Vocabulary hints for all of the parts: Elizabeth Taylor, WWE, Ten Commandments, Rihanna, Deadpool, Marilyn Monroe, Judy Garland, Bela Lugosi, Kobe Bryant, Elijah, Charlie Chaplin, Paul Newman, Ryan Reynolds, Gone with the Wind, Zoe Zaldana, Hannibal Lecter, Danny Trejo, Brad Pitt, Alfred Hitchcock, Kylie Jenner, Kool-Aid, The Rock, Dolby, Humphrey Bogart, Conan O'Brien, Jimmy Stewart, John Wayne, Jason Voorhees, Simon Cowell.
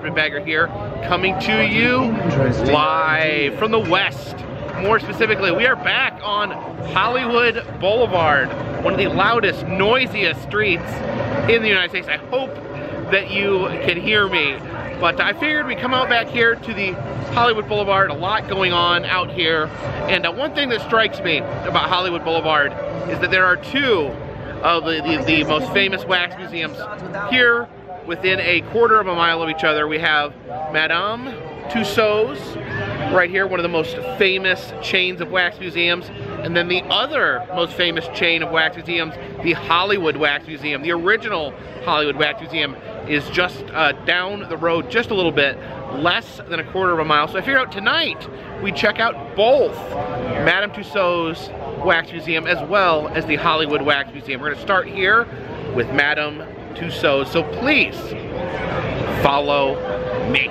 Carpetbagger here, coming to you live from the West. More specifically, we are back on Hollywood Boulevard, one of the loudest, noisiest streets in the United States. I hope that you can hear me. But I figured we'd come out back here to the Hollywood Boulevard. A lot going on out here. And one thing that strikes me about Hollywood Boulevard is that there are two of the most famous wax museums here within a quarter of a mile of each other. We have Madame Tussauds right here, one of the most famous chains of wax museums. And then the other most famous chain of wax museums, the Hollywood Wax Museum. The original Hollywood Wax Museum is just down the road just a little bit, less than a quarter of a mile. So I figured out tonight we check out both Madame Tussauds Wax Museum as well as the Hollywood Wax Museum. We're going to start here with Madame Tussauds. So please follow me.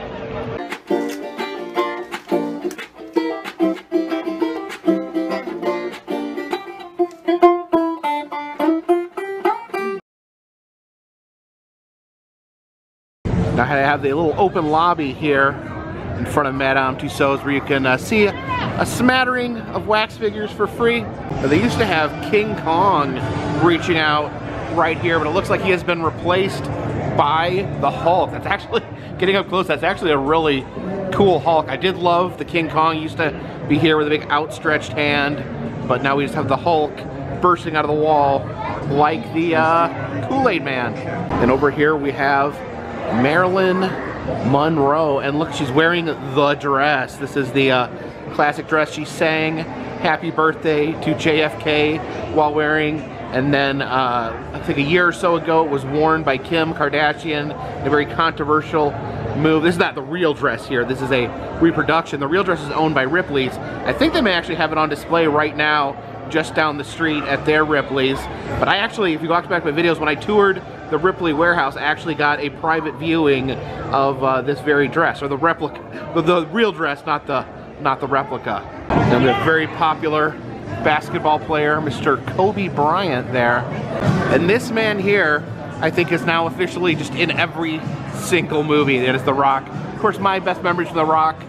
I have the little open lobby here in front of Madame Tussauds where you can see a smattering of wax figures for free. They used to have King Kong reaching out right here, but it looks like he has been replaced by the Hulk. That's actually, getting up close, that's actually a really cool Hulk. I did love the King Kong. He used to be here with a big outstretched hand, but now we just have the Hulk bursting out of the wall like the Kool-Aid Man. And over here we have Marilyn Monroe, and look, she's wearing the dress. This is the classic dress. She sang Happy Birthday to JFK while wearing, and then I think a year or so ago it was worn by Kim Kardashian in a very controversial move. This is not the real dress here, this is a reproduction. The real dress is owned by Ripley's. I think they may actually have it on display right now just down the street at their Ripley's. But I actually, if you watch back my videos, when I toured the Ripley warehouse, I actually got a private viewing of this very dress, or the replica, the real dress, not the replica. And the very popular basketball player, Mr. Kobe Bryant there. And this man here, I think, is now officially just in every single movie. It is The Rock. Of course, my best memories of The Rock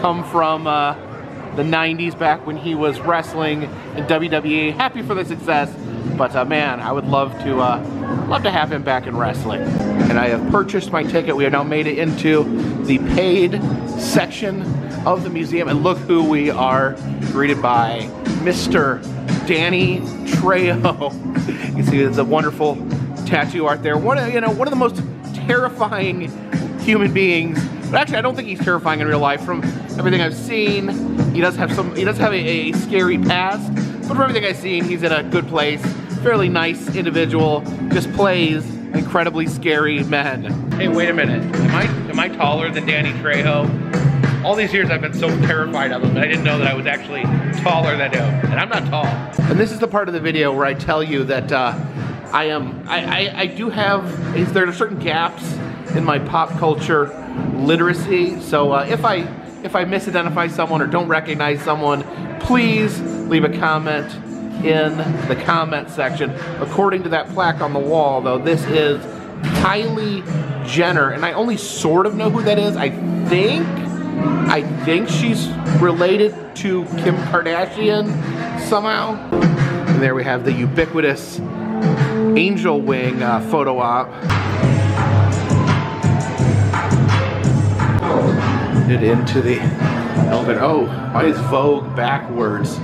come from the 90s, back when he was wrestling in WWE. Happy for the success, but man, I would love to have him back in wrestling. And I have purchased my ticket. We have now made it into the paid section of the museum, and look who we are greeted by, Mr. Danny Trejo. You can see it's a wonderful tattoo art there. One of the most terrifying human beings. But actually, I don't think he's terrifying in real life. From everything I've seen, he does have a scary past, but from everything I've seen, he's in a good place. Fairly nice individual, just plays incredibly scary men. Hey, wait a minute. Am I taller than Danny Trejo? All these years I've been so terrified of him, but I didn't know that I was actually taller than him, and I'm not tall. And this is the part of the video where I tell you that I do have, there are certain gaps in my pop culture literacy, so if I misidentify someone or don't recognize someone, please leave a comment in the comment section. According to that plaque on the wall, though, this is Kylie Jenner, and I only sort of know who that is. I think she's related to Kim Kardashian somehow. And there we have the ubiquitous angel wing photo op. Into the elevator. Oh, why is Vogue backwards?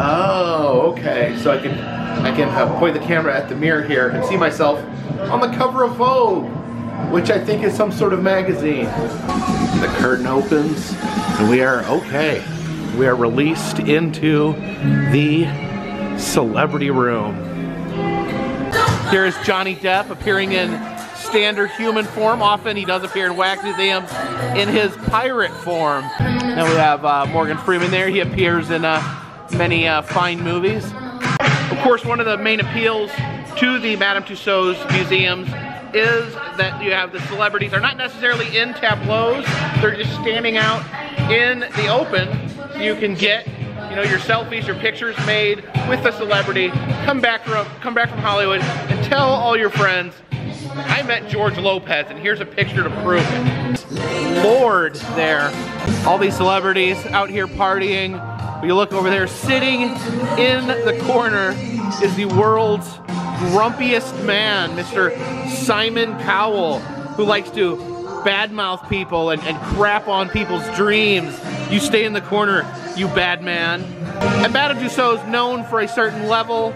Oh, okay. So I can point the camera at the mirror here and see myself on the cover of Vogue, which I think is some sort of magazine. The curtain opens, and we are okay. We are released into the celebrity room. Here is Johnny Depp appearing in standard human form. Often he does appear in wax museums in his pirate form. And we have Morgan Freeman there. He appears in many fine movies. Of course, one of the main appeals to the Madame Tussauds museums is that you have the celebrities are not necessarily in tableaus. They're just standing out in the open, so you can get, you know, your selfies, your pictures made with a celebrity. Come back from Hollywood and tell all your friends I met George Lopez, and here's a picture to prove it. Lord, there. All these celebrities out here partying. But you look over there, sitting in the corner is the world's grumpiest man, Mr. Simon Cowell, who likes to badmouth people and crap on people's dreams. You stay in the corner, you bad man. And Madame Tussauds is known for a certain level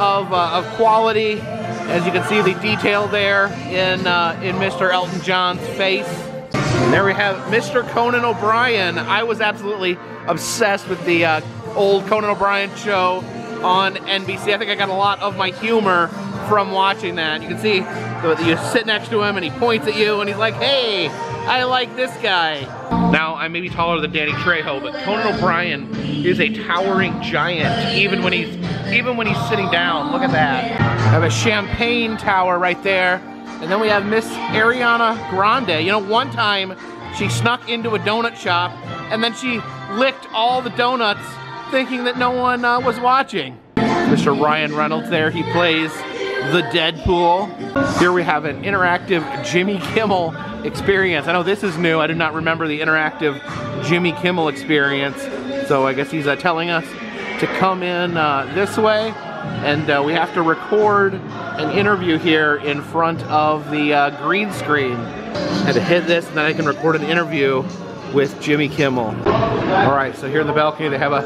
of quality. As you can see, the detail there in Mr. Elton John's face. And there we have Mr. Conan O'Brien. I was absolutely obsessed with the old Conan O'Brien show on NBC. I think I got a lot of my humor from watching that. You can see you sit next to him and he points at you and he's like, hey, I like this guy. Now, I may be taller than Danny Trejo, but Conan O'Brien is a towering giant, even when he's sitting down. Look at that. I have a champagne tower right there. And then we have Miss Ariana Grande. You know, one time she snuck into a donut shop and then she licked all the donuts thinking that no one was watching. Mr. Ryan Reynolds there, he plays the Deadpool. Here we have an interactive Jimmy Kimmel experience. I know this is new, I did not remember the interactive Jimmy Kimmel experience. So I guess he's telling us to come in this way, and we have to record an interview here in front of the green screen. I had to hit this and then I can record an interview with Jimmy Kimmel. All right, so here in the balcony, they have a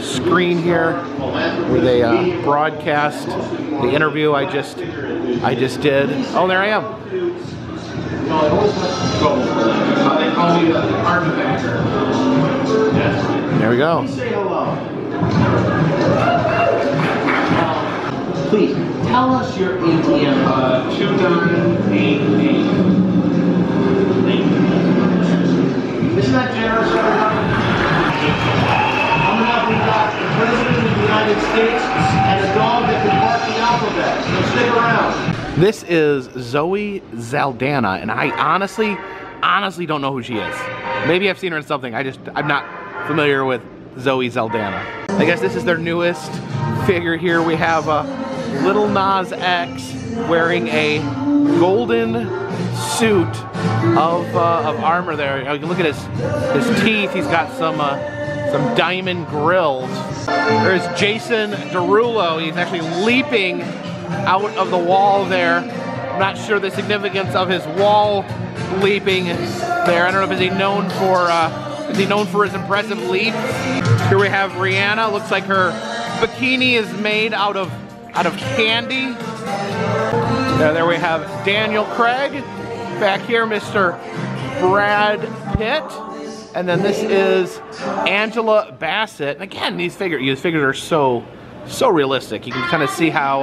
screen here where they broadcast the interview I just did. Oh, there I am. There we go. Please tell us your ATM. 2988. Isn't that generous? I'm going to have you watch the President of the United States and a dog that can bark the alphabet. So stick around. This is Zoe Zaldana, and I honestly don't know who she is. Maybe I've seen her in something. I'm not familiar with Zoe Zaldana. I guess this is their newest figure here. We have a Little Nas X wearing a golden suit of armor there. You can look at his teeth. He's got some diamond grills. There's Jason Derulo. He's actually leaping out of the wall there. I'm not sure the significance of his wall leaping there. I don't know if is he known for his impressive leaps. Here we have Rihanna. Looks like her bikini is made out of candy. There we have Daniel Craig. Back here, Mr. Brad Pitt. And then this is Angela Bassett. And again, these figures are so realistic. You can kind of see how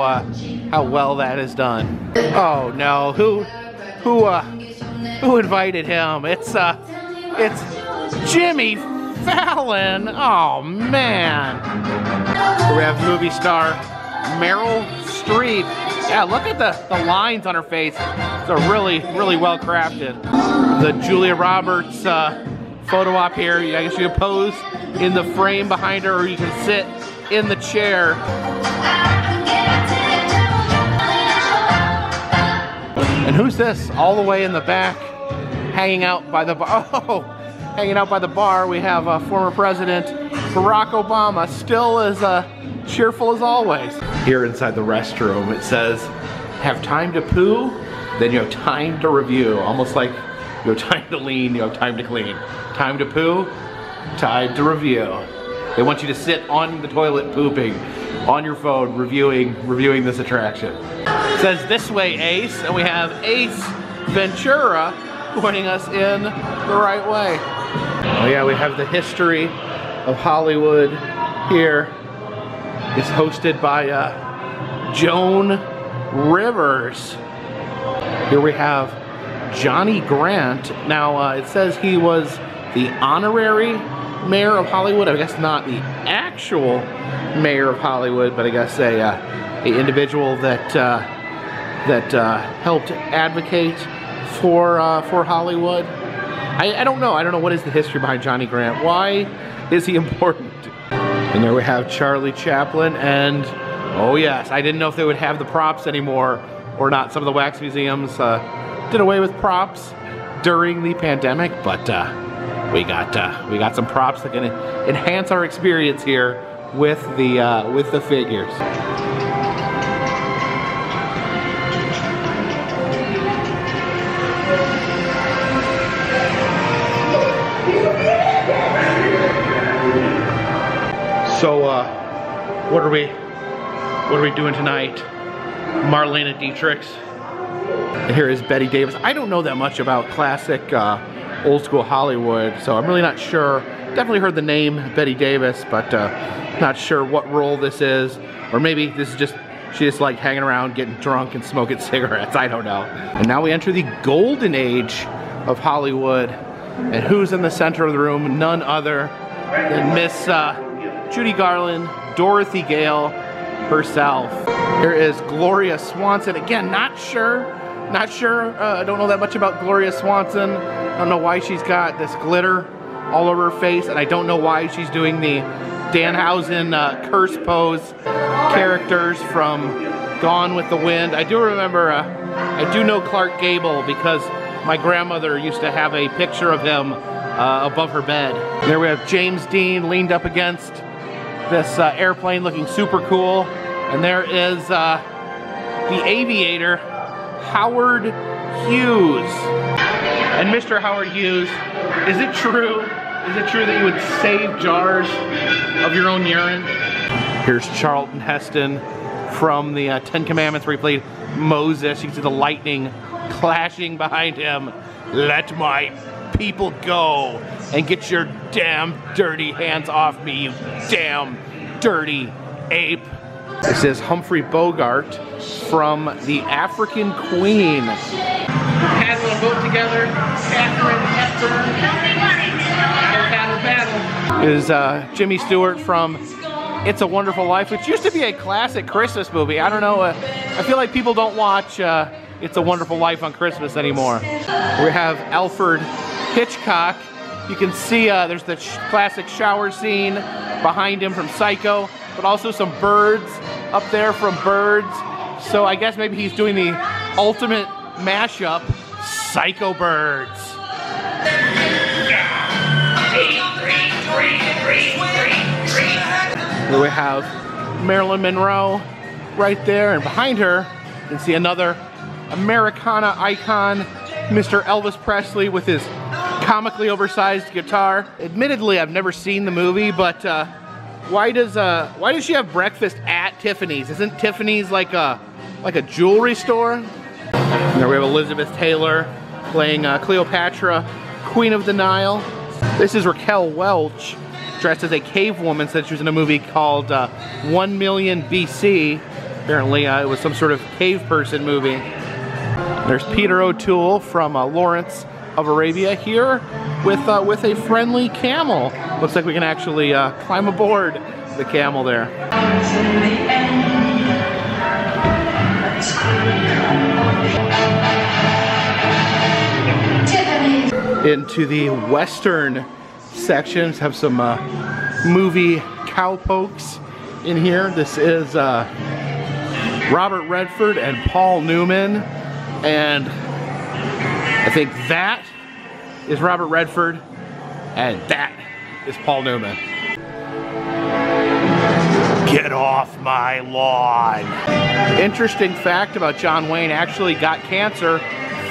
well that is done. Oh no, who invited him? It's Jimmy Fallon. Oh man. We have movie star Meryl Streep. Yeah, look at the lines on her face. They're really well crafted. The Julia Roberts photo op here. I guess you can pose in the frame behind her, or you can sit in the chair. And who's this? All the way in the back, hanging out by the bar. Oh, hanging out by the bar. We have former President Barack Obama, still as cheerful as always. Here inside the restroom, it says, have time to poo, then you have time to review. Almost like you have time to lean, you have time to clean. Time to poo, time to review. They want you to sit on the toilet pooping, on your phone, reviewing this attraction. It says, this way, Ace, and we have Ace Ventura pointing us in the right way. Oh yeah, we have the history of Hollywood here. It's hosted by Joan Rivers. Here we have Johnny Grant. Now it says he was the honorary mayor of Hollywood. I guess not the actual mayor of Hollywood, but I guess a individual that helped advocate for Hollywood. I don't know. I don't know what is the history behind Johnny Grant. Why is he important? And there we have Charlie Chaplin, and oh yes, I didn't know if they would have the props anymore, or not. Some of the wax museums did away with props during the pandemic, but we got some props that can enhance our experience here with the figures. So what are we doing tonight? Marlena Dietrich's. Here is Betty Davis. I don't know that much about classic old school Hollywood, so I'm really not sure. Definitely heard the name Betty Davis, but not sure what role this is, or maybe this is just she's just like hanging around getting drunk and smoking cigarettes. I don't know. And now we enter the golden age of Hollywood, and who's in the center of the room? None other than Miss Judy Garland, Dorothy Gale herself. Here is Gloria Swanson. Again, not sure. I don't know that much about Gloria Swanson. I don't know why she's got this glitter all over her face, and I don't know why she's doing the Danhausen curse pose characters from Gone with the Wind. I do remember, I do know Clark Gable because my grandmother used to have a picture of him above her bed. And there we have James Dean leaned up against this airplane looking super cool. And there is the aviator, Howard Hughes. And Mr. Howard Hughes, is it true that you would save jars of your own urine? Here's Charlton Heston from the Ten Commandments where he played Moses. You can see the lightning clashing behind him. Let my people go and get your damn dirty hands off me, you damn dirty ape. This is Humphrey Bogart from The African Queen. Had a little boat together, Catherine Hepburn, Battle Battle. Is Jimmy Stewart from It's a Wonderful Life, which used to be a classic Christmas movie. I don't know, I feel like people don't watch It's a Wonderful Life on Christmas anymore. We have Alfred Hitchcock. You can see there's the classic shower scene behind him from Psycho, but also some birds up there from Birds. So I guess maybe he's doing the ultimate mashup, Psycho Birds. Here we have Marilyn Monroe right there, and behind her you can see another Americana icon, Mr. Elvis Presley with his comically oversized guitar. Admittedly, I've never seen the movie, but why does she have breakfast at Tiffany's? Isn't Tiffany's like a jewelry store? And there we have Elizabeth Taylor playing Cleopatra, Queen of the Nile. This is Raquel Welch dressed as a cave woman, since she was in a movie called 1,000,000 BC. Apparently, it was some sort of cave person movie. There's Peter O'Toole from Lawrence of Arabia here with a friendly camel. Looks like we can actually climb aboard the camel there. Into the western sections, have some movie cowpokes in here. This is Robert Redford and Paul Newman, and I think that is Robert Redford, and that is Paul Newman. Get off my lawn. Interesting fact about John Wayne, actually got cancer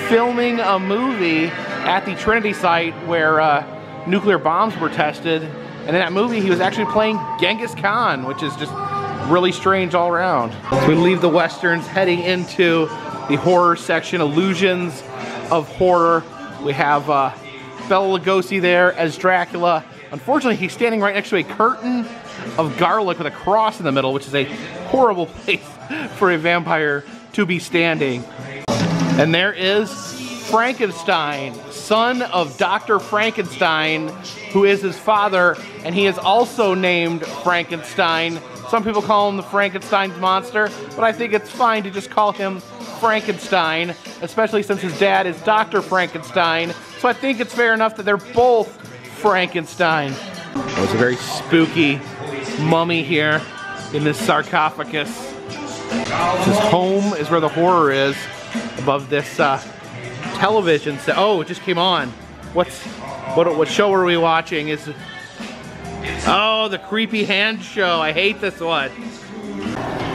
filming a movie at the Trinity site where nuclear bombs were tested. And in that movie, he was actually playing Genghis Khan, which is just really strange all around. So we leave the Westerns heading into the horror section, Illusions of Horror. We have Bela Lugosi there as Dracula. Unfortunately, he's standing right next to a curtain of garlic with a cross in the middle, which is a horrible place for a vampire to be standing. And there is Frankenstein, son of Dr. Frankenstein, who is his father, and he is also named Frankenstein. Some people call him the Frankenstein's monster, but I think it's fine to just call him Frankenstein, especially since his dad is Dr. Frankenstein. So I think it's fair enough that they're both Frankenstein. Oh, it's a very spooky mummy here in this sarcophagus. His home is where the horror is, above this television set. Oh, it just came on. What show are we watching? Is oh, the creepy hand show. I hate this one.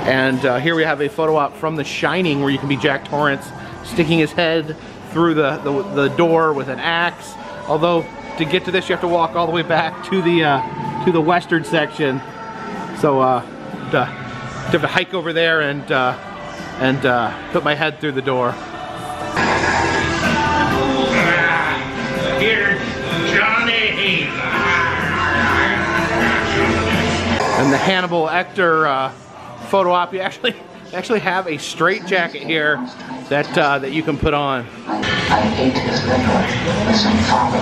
And here we have a photo op from The Shining, where you can be Jack Torrance sticking his head through the door with an axe. Although to get to this, you have to walk all the way back to the western section. So to have to hike over there and put my head through the door. Here's Johnny. And the Hannibal Lecter photo op. You actually have a straight jacket here that that you can put on. I hate his rhetoric with some folly.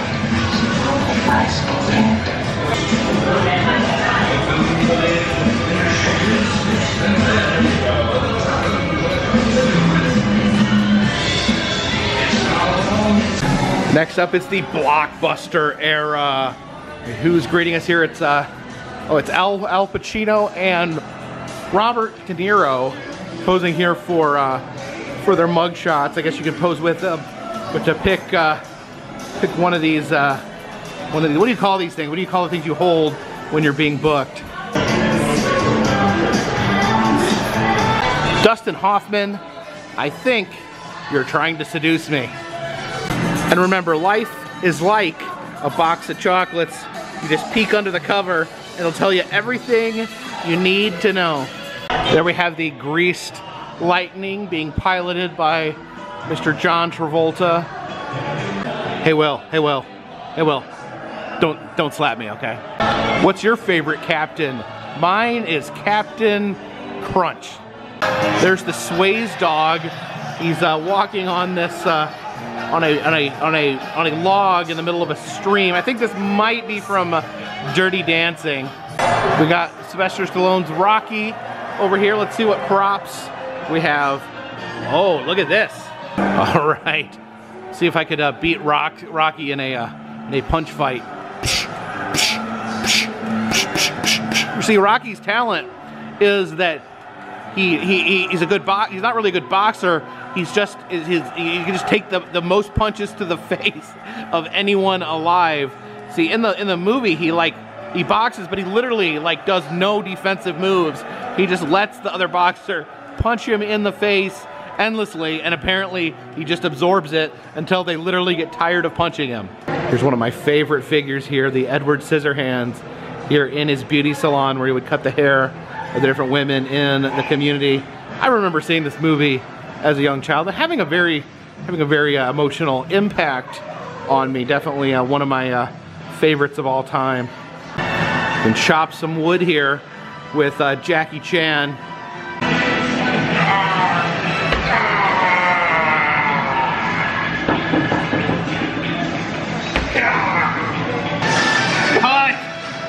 Next up is the blockbuster era. Who's greeting us here? It's it's Al Pacino and Robert De Niro posing here for their mug shots. I guess you could pose with them, but to pick pick one of these what do you call these things? What do you call the things you hold when you're being booked? Dustin Hoffman, I think you're trying to seduce me. And remember, life is like a box of chocolates. You just peek under the cover and it'll tell you everything you need to know. There we have the greased lightning being piloted by Mr. John Travolta. Hey Will, hey Will, hey Will. Don't slap me, okay? What's your favorite captain? Mine is Captain Crunch. There's the Swayze dog. He's walking on this on a log in the middle of a stream. I think this might be from Dirty Dancing. We got Sylvester Stallone's Rocky over here. Let's see what props we have. Oh, look at this. All right. See if I could beat Rocky in a punch fight. See, Rocky's talent is that he's a good boxer. He's not really a good boxer. He's just he can just take the most punches to the face of anyone alive. See, in the movie he boxes, but he literally does no defensive moves. He just lets the other boxer punch him in the face endlessly, and apparently he just absorbs it until they literally get tired of punching him. Here's one of my favorite figures here, the Edward Scissorhands, here in his beauty salon where he would cut the hair of the different women in the community. I remember seeing this movie as a young child and having a very emotional impact on me. Definitely one of my favorites of all time. And chop some wood here with Jackie Chan. Cut!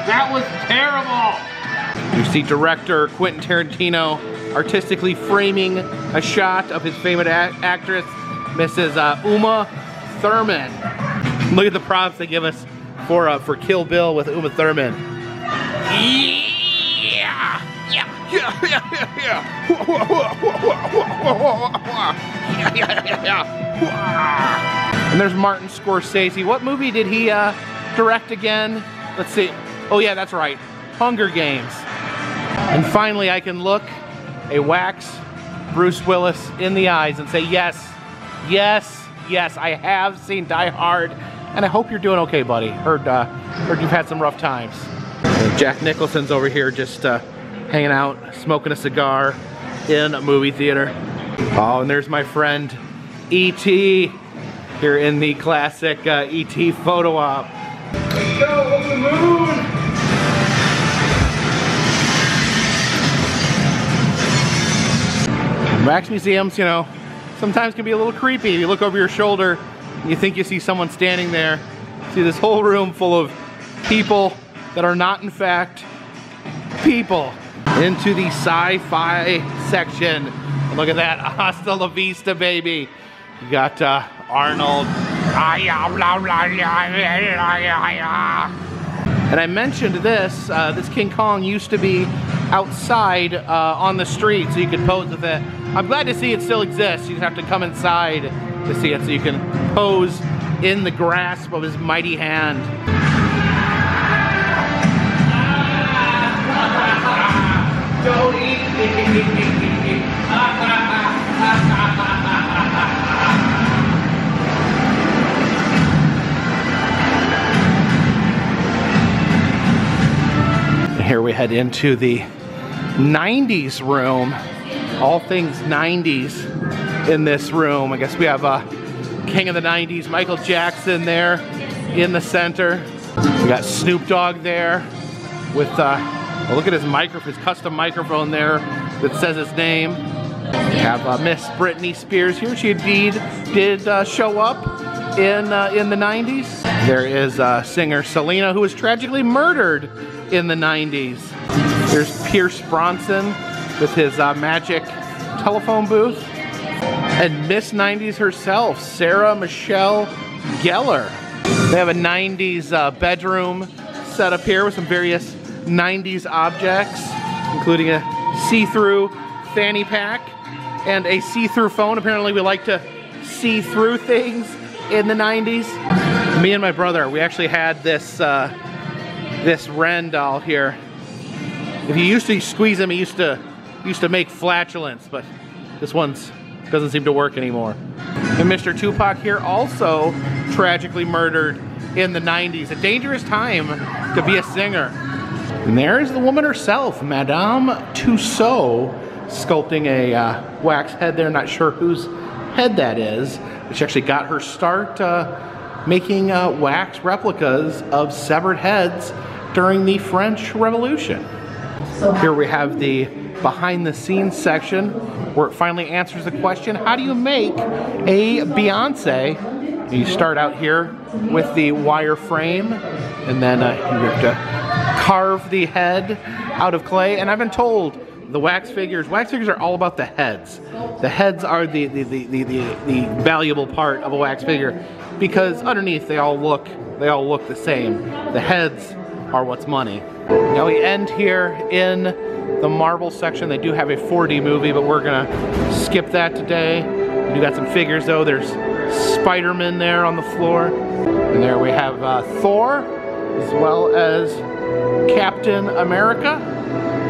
That was terrible! You see director Quentin Tarantino artistically framing a shot of his favorite actress, Mrs. Uma Thurman. Look at the props they give us for Kill Bill with Uma Thurman. And there's Martin Scorsese. What movie did he direct again? Let's see. Oh yeah, that's right. Hunger Games. And finally I can look a wax Bruce Willis in the eyes and say, yes, yes, yes, I have seen Die Hard, and I hope you're doing okay, buddy. Heard you've had some rough times. Jack Nicholson's over here just hanging out, smoking a cigar in a movie theater. Oh, and there's my friend E.T. here in the classic E.T. photo op. Let's go on the moon! Wax museums, you know, sometimes can be a little creepy. You look over your shoulder and you think you see someone standing there. See this whole room full of people that are not, in fact, people. Into the sci-fi section. Look at that, hasta la vista, baby. You got Arnold. And I mentioned this King Kong used to be outside on the street so you could pose with it. I'm glad to see it still exists. You just have to come inside to see it so you can pose in the grasp of his mighty hand. Don't eat. Here we head into the 90s room. All things 90s in this room. I guess we have King of the 90s, Michael Jackson there in the center. We got Snoop Dogg there with, well, look at his microphone, his custom microphone there that says his name. We have Miss Britney Spears here. She indeed did show up in the 90s. There is singer Selena, who was tragically murdered in the 90s. There's Pierce Bronson with his magic telephone booth. And Miss 90s herself, Sarah Michelle Gellar. They have a 90s bedroom set up here with some various 90s objects, including a see-through fanny pack and a see-through phone. Apparently we like to see through things in the 90s. Me and my brother, we actually had this, this Ren doll here. If you used to squeeze him, he used to make flatulence, but this one's doesn't seem to work anymore. And Mr. Tupac here, also tragically murdered in the 90s. A dangerous time to be a singer. And there is the woman herself, Madame Tussauds, sculpting a wax head there. Not sure whose head that is. But she actually got her start making wax replicas of severed heads during the French Revolution. Here we have the behind the scenes section, where it finally answers the question, how do you make a Beyonce? You start out here with the wire frame, and then you have to carve the head out of clay. And I've been told the wax figures are all about the heads. The heads are the valuable part of a wax figure, because underneath they all look the same. The heads are what's money. Now we end here in the marble section. They do have a 4D movie, but we're gonna skip that today. We do got some figures though. There's Spider-Man there on the floor. And there we have Thor, as well as Captain America.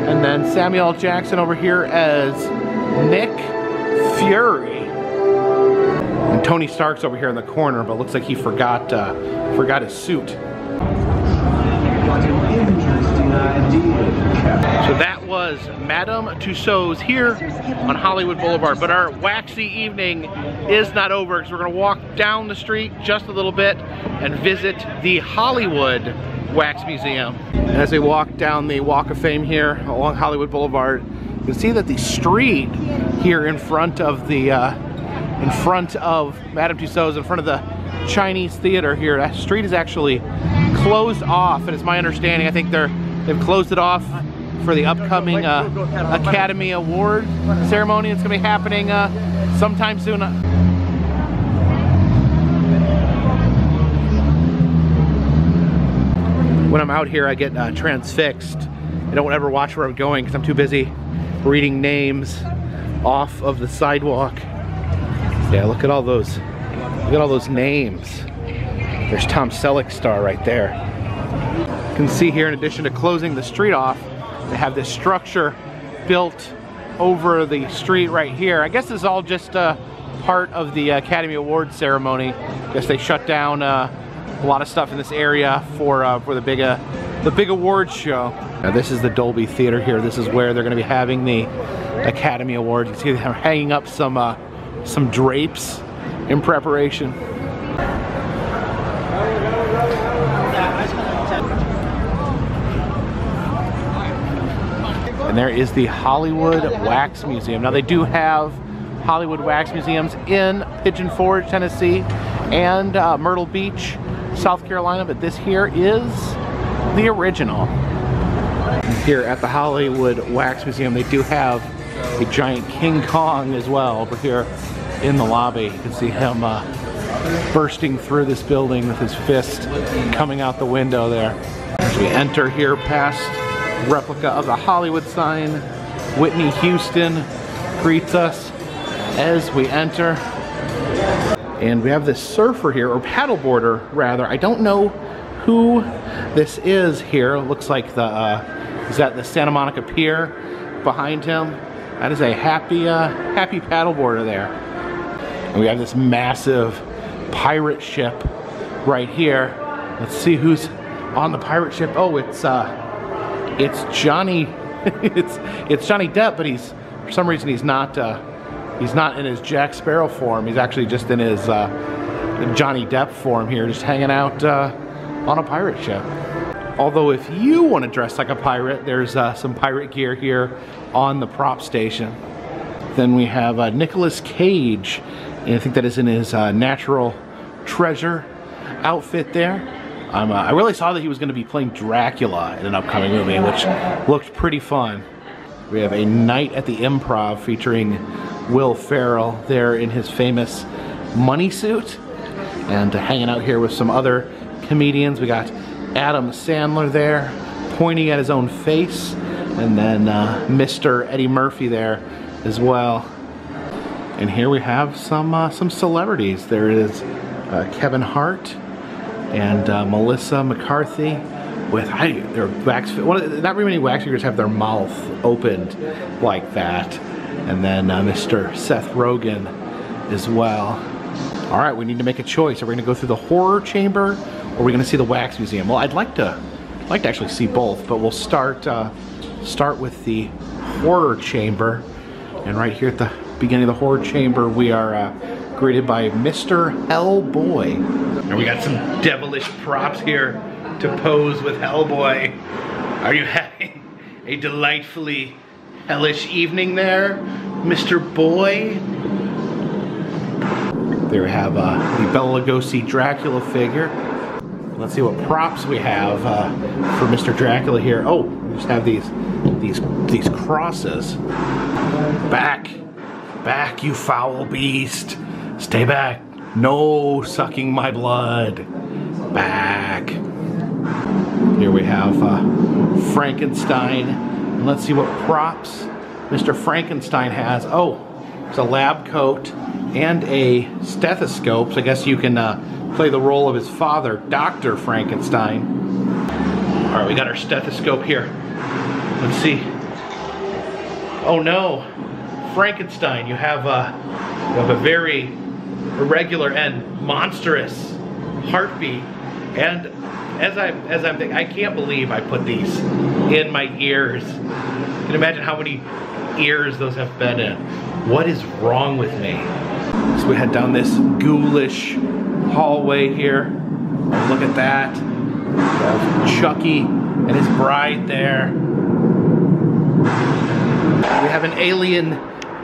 And then Samuel L. Jackson over here as Nick Fury. And Tony Stark's over here in the corner, but looks like he forgot his suit. So that was Madame Tussauds here on Hollywood Boulevard. But our waxy evening is not over, because we're going to walk down the street just a little bit and visit the Hollywood Wax Museum. And as we walk down the Walk of Fame here along Hollywood Boulevard, you can see that the street here in front of the Madame Tussauds, in front of the Chinese theater here, that street is actually closed off, and it's my understanding, I think they've closed it off for the upcoming Academy Award ceremony. It's going to be happening sometime soon. When I'm out here, I get transfixed. I don't ever watch where I'm going because I'm too busy reading names off of the sidewalk. Yeah, look at all those. Look at all those names. There's Tom Selleck's star right there. You can see here, in addition to closing the street off, they have this structure built over the street right here. I guess this is all just part of the Academy Awards ceremony. I guess they shut down a lot of stuff in this area for the big awards show. Now this is the Dolby Theater here. This is where they're going to be having the Academy Awards. You can see they're hanging up some drapes in preparation. And there is the Hollywood Wax Museum. Now they do have Hollywood Wax Museums in Pigeon Forge, Tennessee, and Myrtle Beach, South Carolina, but this here is the original. Here at the Hollywood Wax Museum, they do have a giant King Kong as well over here in the lobby. You can see him bursting through this building with his fist coming out the window there. As we enter here past replica of the Hollywood sign. Whitney Houston greets us as we enter. And we have this surfer here, or paddleboarder rather. I don't know who this is here. It looks like the, is that the Santa Monica Pier behind him? That is a happy, happy paddleboarder there. And we have this massive pirate ship right here. Let's see who's on the pirate ship. Oh, it's Johnny, it's Johnny Depp, but he's, for some reason he's not in his Jack Sparrow form. He's actually just in his Johnny Depp form here, just hanging out on a pirate ship. Although if you want to dress like a pirate, there's some pirate gear here on the prop station. Then we have Nicolas Cage, and I think that is in his Natural Treasure outfit there. I really saw that he was going to be playing Dracula in an upcoming movie, which looked pretty fun. We have A Night at the Improv featuring Will Ferrell there in his famous money suit, and hanging out here with some other comedians. We got Adam Sandler there pointing at his own face, and then Mr. Eddie Murphy there as well. And here we have some celebrities. There is Kevin Hart and Melissa McCarthy with their wax. Not very many wax figures have their mouth opened like that. And then Mr. Seth Rogen as well. All right, we need to make a choice. Are we gonna go through the horror chamber, or are we gonna see the wax museum? Well, I'd like to actually see both, but we'll start start with the horror chamber. And right here at the beginning of the horror chamber, we are greeted by Mr. Hellboy. And we got some devilish props here to pose with Hellboy. Are you having a delightfully hellish evening there, Mr. Boy? There we have the Bela Lugosi Dracula figure. Let's see what props we have for Mr. Dracula here. Oh, we just have these crosses. Back, back, you foul beast. Stay back. No sucking my blood. Back. Here we have Frankenstein. And let's see what props Mr. Frankenstein has. Oh, it's a lab coat and a stethoscope, so I guess you can play the role of his father, Dr. Frankenstein. All right, we got our stethoscope here. Let's see. Oh no, Frankenstein, you have a very irregular and monstrous heartbeat. And as I'm thinking, I can't believe I put these in my ears. You can imagine how many ears those have been in. What is wrong with me? So we head down this ghoulish hallway here. Look at that. Chucky and his bride there. We have an alien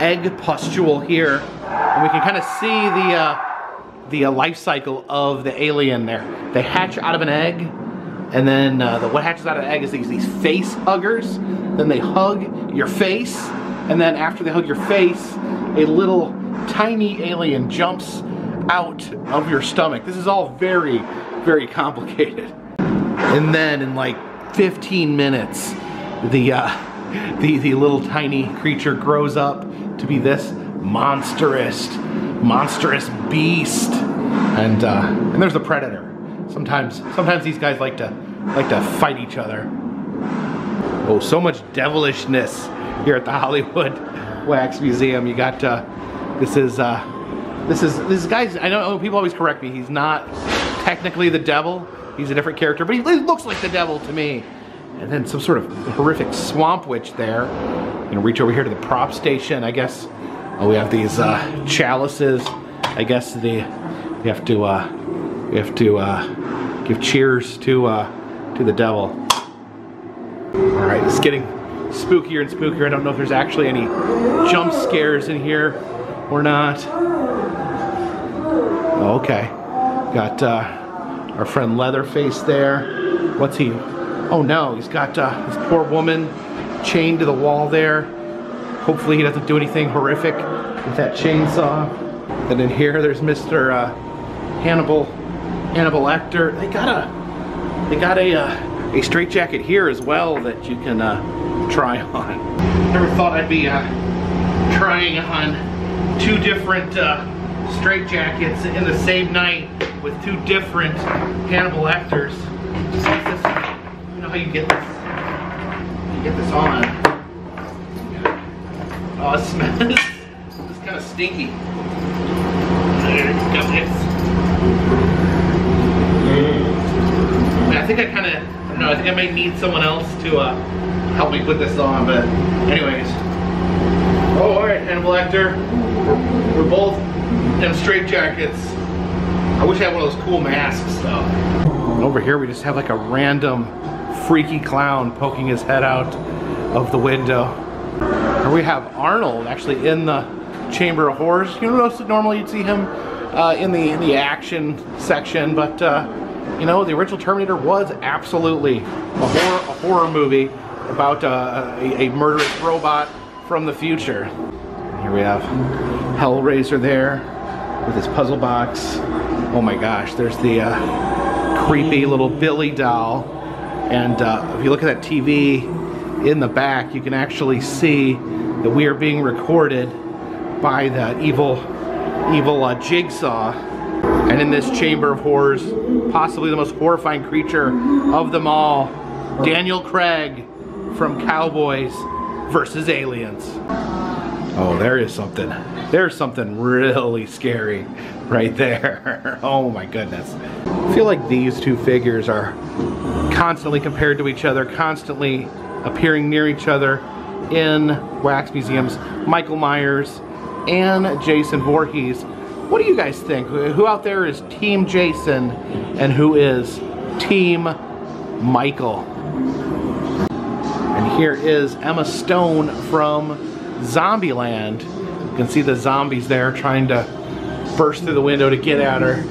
egg pustule here, and we can kind of see the life cycle of the alien there. They hatch out of an egg, and then what hatches out of an egg is these face huggers. Then they hug your face, and then after they hug your face, a little tiny alien jumps out of your stomach. This is all very, very complicated. And then in like 15 minutes, the little tiny creature grows up to be this monstrous beast. And and there's the predator. Sometimes these guys like to fight each other. Oh, so much devilishness here at the Hollywood Wax Museum. You got this guy's, I know people always correct me, he's not technically the devil, he's a different character, but he looks like the devil to me. And then some sort of horrific swamp witch there. I'm gonna reach over here to the prop station, I guess. Oh, we have these chalices. I guess we have to give cheers to the devil. All right, it's getting spookier and spookier. I don't know if there's actually any jump scares in here or not. Oh, okay, got our friend Leatherface there. What's he? Oh no, he's got this poor woman chained to the wall there. Hopefully he doesn't do anything horrific with that chainsaw. And in here, there's Mr. Hannibal Lecter. They got a a straitjacket here as well that you can try on. Never thought I'd be trying on two different straitjackets in the same night with two different Hannibal Lecters. Just like this. I don't know how you get this. You get this on. Yeah. Oh, it smells. It's kind of stinky. There you go. I think I kind of, I don't know, I think I may need someone else to help me put this on, but anyways. Oh, alright, Hannibal Lecter. We're both in straitjackets. I wish I had one of those cool masks, though. Over here, we just have like a random freaky clown poking his head out of the window. And we have Arnold actually in the Chamber of Horrors. You notice that normally you'd see him in the action section, but you know, the original Terminator was absolutely a horror movie about a murderous robot from the future. Here we have Hellraiser there with his puzzle box. Oh my gosh, there's the creepy little Billy doll. And if you look at that TV in the back, you can actually see that we are being recorded by the evil Jigsaw. And in this Chamber of Horrors, possibly the most horrifying creature of them all, Daniel Craig from Cowboys versus Aliens. Oh, there is something. There's something really scary right there. Oh my goodness. I feel like these two figures are constantly compared to each other, constantly appearing near each other in wax museums. Michael Myers and Jason Voorhees. What do you guys think? Who out there is Team Jason and who is Team Michael? And here is Emma Stone from Zombieland. You can see the zombies there trying to burst through the window to get at her.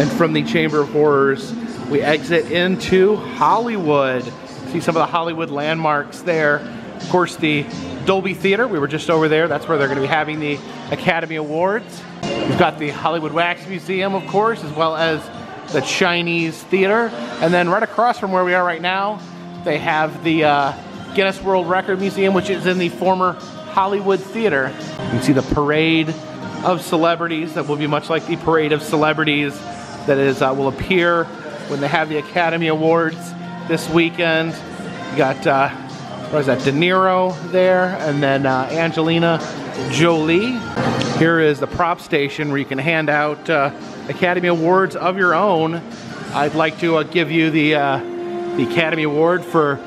And from the Chamber of Horrors, we exit into Hollywood. See some of the Hollywood landmarks there. Of course, the Dolby Theater, we were just over there. That's where they're gonna be having the Academy Awards. We've got the Hollywood Wax Museum, of course, as well as the Chinese Theater. And then right across from where we are right now, they have the Guinness World Record Museum, which is in the former Hollywood Theater. You can see the Parade of Celebrities that will be much like the Parade of Celebrities that is will appear when they have the Academy Awards this weekend. You got, what is that, De Niro there, and then Angelina Jolie. Here is the prop station where you can hand out Academy Awards of your own. I'd like to give you the Academy Award for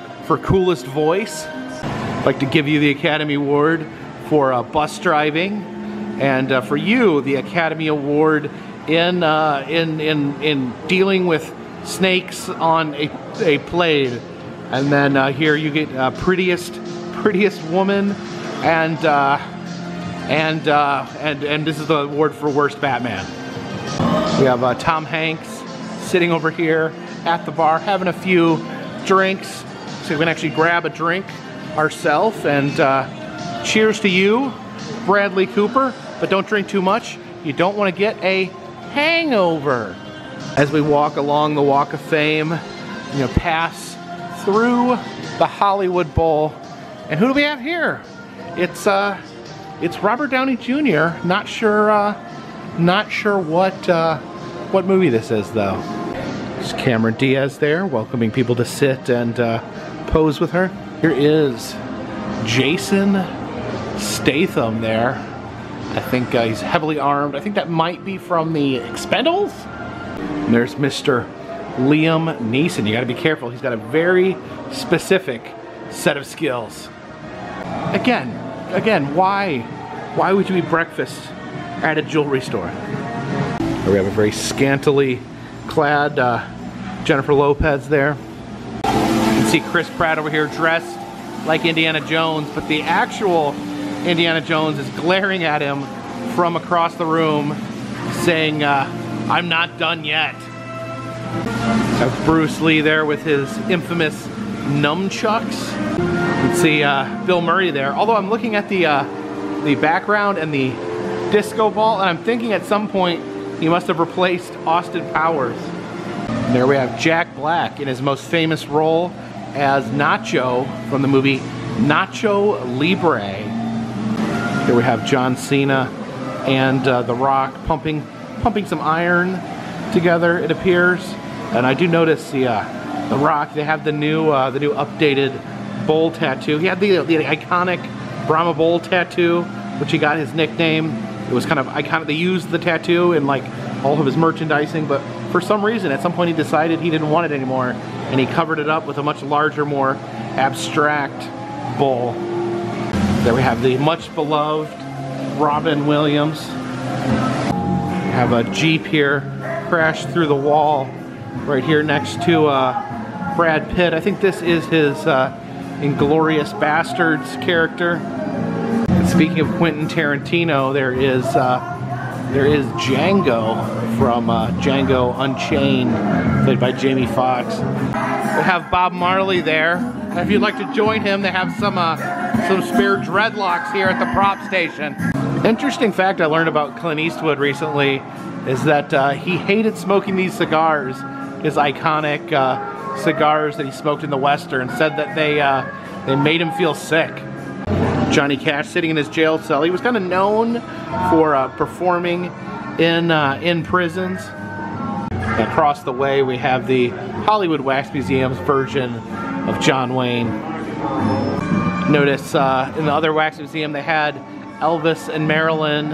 Coolest Voice. I'd like to give you the Academy Award for bus driving, and for you, the Academy Award in dealing with snakes on a plane. And then here you get prettiest woman, and this is the award for worst Batman. We have Tom Hanks sitting over here at the bar having a few drinks, so we can actually grab a drink ourselves. And cheers to you, Bradley Cooper, but don't drink too much. You don't want to get a hangover. As we walk along the Walk of Fame, you know, pass through the Hollywood Bowl, and who do we have here? It's Robert Downey Jr. Not sure what movie this is though. It's Cameron Diaz there, welcoming people to sit and pose with her. Here is Jason Statham there. I think he's heavily armed. I think that might be from the Expendables. And there's Mr. Liam Neeson. You gotta be careful. He's got a very specific set of skills. Again, why would you eat breakfast at a jewelry store? We have a very scantily clad Jennifer Lopez there. You can see Chris Pratt over here dressed like Indiana Jones, but the actual Indiana Jones is glaring at him from across the room saying, I'm not done yet. Have Bruce Lee there with his infamous nunchucks. You can see Bill Murray there. Although I'm looking at the background and the disco ball, and I'm thinking at some point he must have replaced Austin Powers. And there we have Jack Black in his most famous role as Nacho from the movie Nacho Libre. Here we have John Cena and The Rock pumping some iron together, it appears. And I do notice The Rock, they have the new updated bowl tattoo. He had the iconic Brahma Bull tattoo, which he got his nickname. It was kind of iconic. They used the tattoo in like all of his merchandising, but for some reason at some point he decided he didn't want it anymore and he covered it up with a much larger, more abstract bull. There we have the much beloved Robin Williams. We have a Jeep here crashed through the wall right here next to Brad Pitt. I think this is his Inglorious Bastards character. And speaking of Quentin Tarantino, there is Django from Django Unchained, played by Jamie Foxx. They have Bob Marley there. And if you'd like to join him, they have some spare dreadlocks here at the prop station. Interesting fact I learned about Clint Eastwood recently is that he hated smoking these cigars, his iconic cigars that he smoked in the Western, said that they made him feel sick. Johnny Cash sitting in his jail cell. He was kind of known for performing in prisons. And across the way we have the Hollywood Wax Museum's version of John Wayne. Notice in the other wax museum they had Elvis and Marilyn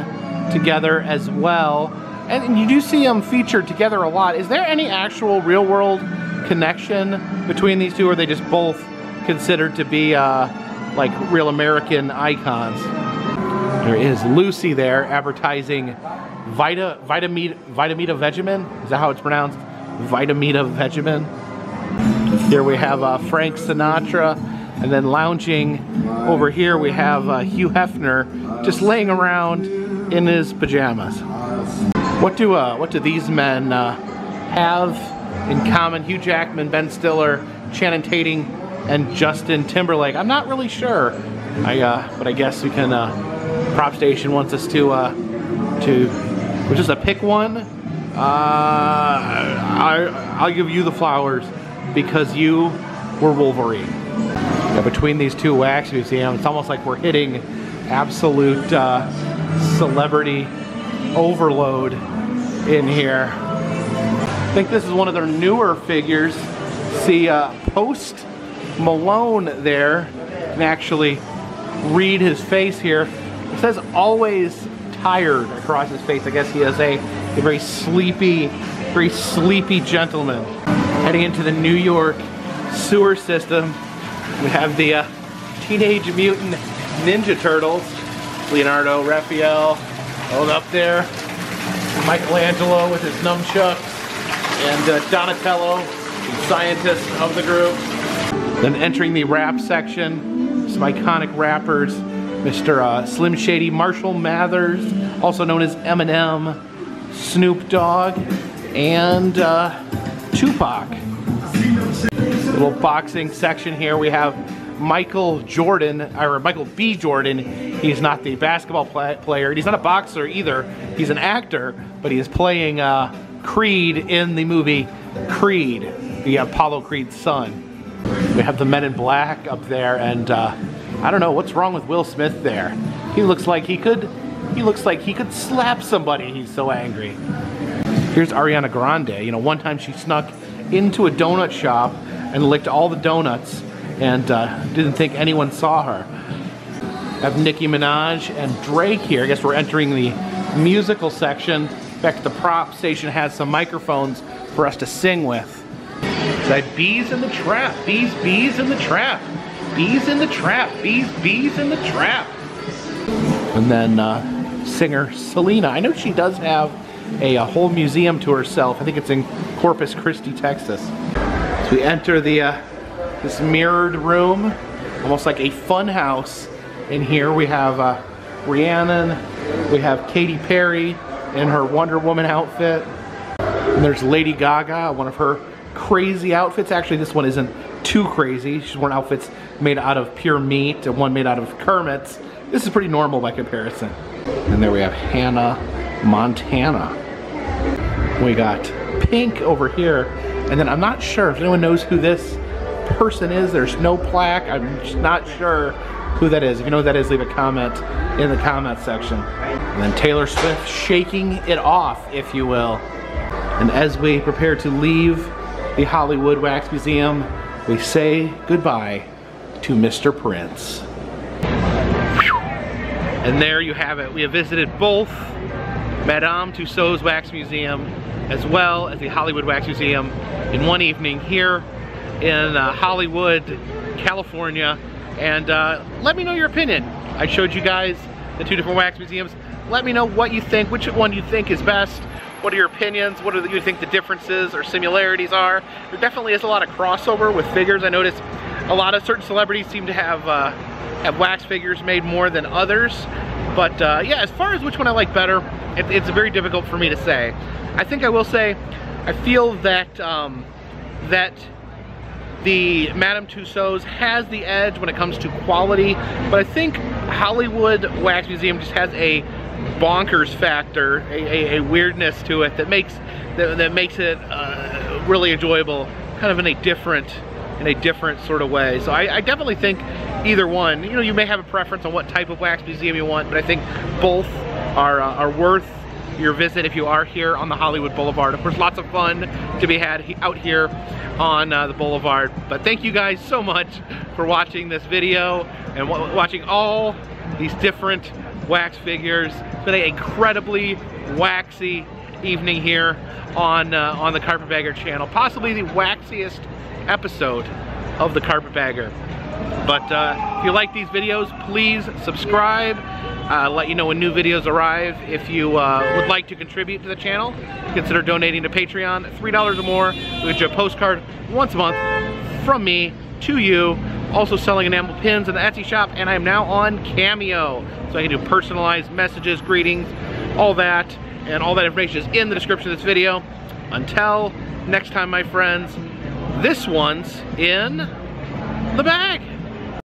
together as well. And you do see them featured together a lot. Is there any actual real world connection between these two, or are they just both considered to be like real American icons? There is Lucy there advertising Vitamita Vegemin. Is that how it's pronounced? Vitamita Vegemin. Here we have Frank Sinatra, and then lounging over here we have Hugh Hefner just laying around in his pajamas. What do these men have in common? Hugh Jackman, Ben Stiller, Channing Tatum, and Justin Timberlake. I'm not really sure. But I guess we can. Prop Station wants us to just pick one. I'll give you the flowers because you were Wolverine. Yeah, between these two wax museums, it's almost like we're hitting absolute celebrity overload in here. I think this is one of their newer figures. See Post Malone there. You can actually read his face here. It says always tired across his face. I guess he is a very sleepy gentleman. Heading into the New York sewer system, we have the Teenage Mutant Ninja Turtles. Leonardo, Raphael, hold up there. Michelangelo with his nunchucks, and Donatello, the scientist of the group. Then entering the rap section, some iconic rappers, Mr. Slim Shady, Marshall Mathers, also known as Eminem, Snoop Dogg, and Tupac. A little boxing section here. We have Michael Jordan, or Michael B. Jordan. He's not the basketball player. He's not a boxer either. He's an actor, but he is playing Creed in the movie Creed, the Apollo Creed's son. We have the Men in Black up there, and I don't know what's wrong with Will Smith there. He looks like he could slap somebody. He's so angry. Here's Ariana Grande. You know, one time she snuck into a donut shop and licked all the donuts, and didn't think anyone saw her. I have Nicki Minaj and Drake here. I guess we're entering the musical section. In fact, the prop station has some microphones for us to sing with. Like bees in the trap, bees, bees in the trap, bees in the trap, bees, bees in the trap. And then singer Selena. I know she does have a whole museum to herself. I think it's in Corpus Christi, Texas. So we enter the this mirrored room, almost like a fun house. In here we have Rihanna, we have Katy Perry in her Wonder Woman outfit. And there's Lady Gaga, one of her crazy outfits. Actually, this one isn't too crazy. She's worn outfits made out of pure meat and one made out of Kermit's. This is pretty normal by comparison. And there we have Hannah Montana. We got Pink over here And then I'm not sure if anyone knows who this person is. There's no plaque. I'm just not sure who that is. If you know who that is, leave a comment in the comment section. And then Taylor Swift shaking it off, if you will. And as we prepare to leave the Hollywood Wax Museum, we say goodbye to Mr. Prince. And there you have it. We have visited both Madame Tussauds Wax Museum as well as the Hollywood Wax Museum in one evening here in Hollywood, California. And let me know your opinion. I showed you guys the two different wax museums. Let me know what you think, which one you think is best. What are your opinions? What do you think the differences or similarities are? There definitely is a lot of crossover with figures. I noticed a lot of certain celebrities seem to have wax figures made more than others. But yeah, as far as which one I like better, it's very difficult for me to say. I think I will say, I feel that that the Madame Tussauds has the edge when it comes to quality, but I think Hollywood Wax Museum just has a bonkers factor, a weirdness to it that makes it really enjoyable, kind of in a different sort of way. So I definitely think either one. You know, you may have a preference on what type of wax museum you want, but I think both are worth your visit if you are here on the Hollywood Boulevard. Of course, lots of fun to be had out here on the Boulevard. But thank you guys so much for watching this video and watching all these different wax figures. It's been an incredibly waxy evening here on the Carpetbagger channel. Possibly the waxiest episode of the Carpetbagger. But if you like these videos, please subscribe. Let you know when new videos arrive. If you would like to contribute to the channel, consider donating to Patreon. At $3 or more, we get you a postcard once a month from me to you. Also selling enamel pins in the Etsy shop, and I am now on Cameo. So I can do personalized messages, greetings, all that. And all that information is in the description of this video. Until next time, my friends, this one's in the bag.